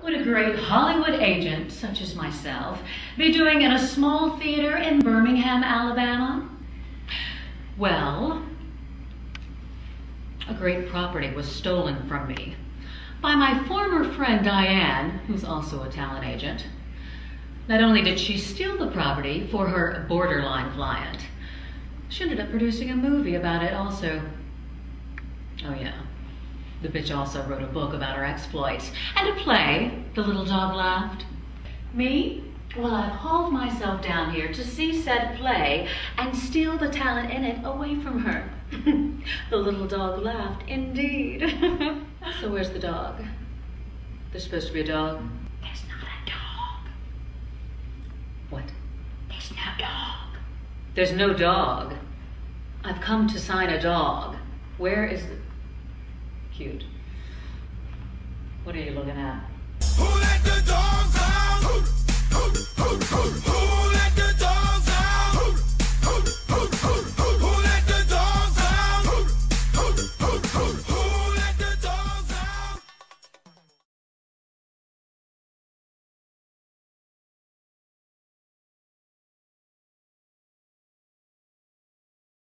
What would a great Hollywood agent, such as myself, be doing in a small theater in Birmingham, Alabama? Well, a great property was stolen from me by my former friend Diane, who's also a talent agent. Not only did she steal the property for her borderline client, she ended up producing a movie about it also. Oh yeah, the bitch also wrote a book about her exploits and a play, The Little Dog Laughed. Me? Well, I've hauled myself down here to see said play and steal the talent in it away from her. The little dog laughed, indeed. So where's the dog? There's supposed to be a dog. There's not a dog. What? There's no dog. There's no dog. I've come to sign a dog. Where is the... Cute. What are you looking at? Who let the dog?